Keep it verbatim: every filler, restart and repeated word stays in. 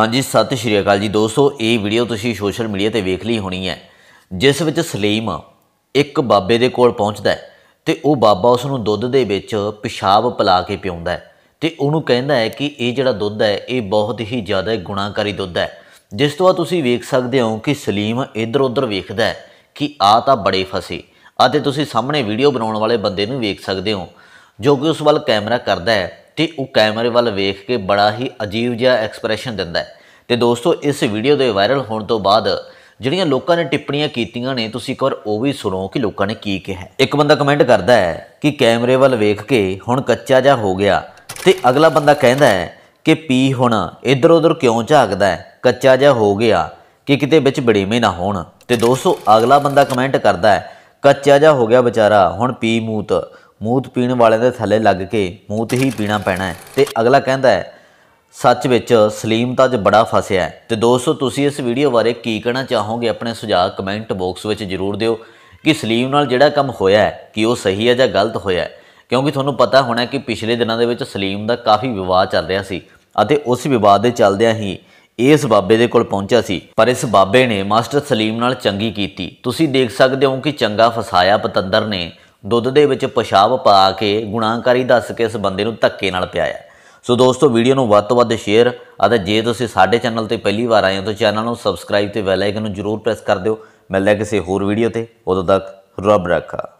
हाँ जी सत श्री अकाल जी दोस्तों, ये वीडियो तुसी सोशल मीडिया ते वेख ली होनी है जिस विच सलीम एक बाबे दे कोल पहुंचदा है ते वो बाबा उसनू दुध दे विच पेशाब पिला के पियाउंदा है ते उहनू कहंदा है कि ये जिहड़ा दुध है ये बहुत ही ज़्यादा गुणाकारी दुध है। जिस तो बाद तुसी वेख सकदे हो कि सलीम इधर उधर वेखदा है कि आ तां बड़े फसे आते तुसी सामने वीडियो बनाने वाले बंदे नू वेख सकदे हो जो कि उस वाल कैमरा करदा है तो वह कैमरे वाल वेख के बड़ा ही अजीब जिहा एक्सप्रैशन दिंदा है। तो दोस्तों इस वीडियो के वायरल होने तो बाद जिहड़ियां लोगों ने टिप्पणियां कीतियां ने तुसी एक बार वो भी सुनो कि लोगों ने की कहा। एक बंदा कमेंट करता है कि कैमरे वाल वेख के हुण कच्चा जा हो गया, तो अगला बंदा कहता है कि पी हुण इधर उधर क्यों झाकदा है, कच्चा जा हो गया कि किते विच बड़ेवें ना होण। तो दोस्तों अगला बंदा कमेंट करता है कच्चा जा हो गया बेचारा हुण पी मूत, मूत पीण वालिआं दे थल्ले लग के मूत ही पीना पैना है। तो अगला कहता है सच विच सलीम तां बड़ा फसिआ है। तो दोस्तों तुसीं इस वीडियो बारे की कहना चाहोगे अपने सुझाव कमेंट बॉक्स में जरूर दिओ कि सलीम नाल जिहड़ा काम होया है कि वह सही है जां गलत होया है, क्योंकि तुहानूं पता होना कि पिछले दिनां दे विच सलीम दा काफ़ी विवाद चल रहा सी अते उस विवाद दे चलदिआं ही इस बाबे दे कोल पहुंचा सी, पर इस बाबे ने मास्टर सलीम नाल चंगी कीती। तुसीं देख सकदे हो कि चंगा फसाया पतंदर ने दुध दे विच पेशाब पा के गुणाकारी दस के इस बंदे नूं धक्के नाल पिआया। सो दोस्तों वीडियो नूं वध तों वध शेयर अते जे तुसीं साडे चैनल ते पहली वार आए हो तो चैनल नूं सबसक्राइब ते बेल आइकन नूं जरूर प्रेस कर दिओ। मिलदा किसी होर वीडियो ते, उदों तक रब रखा।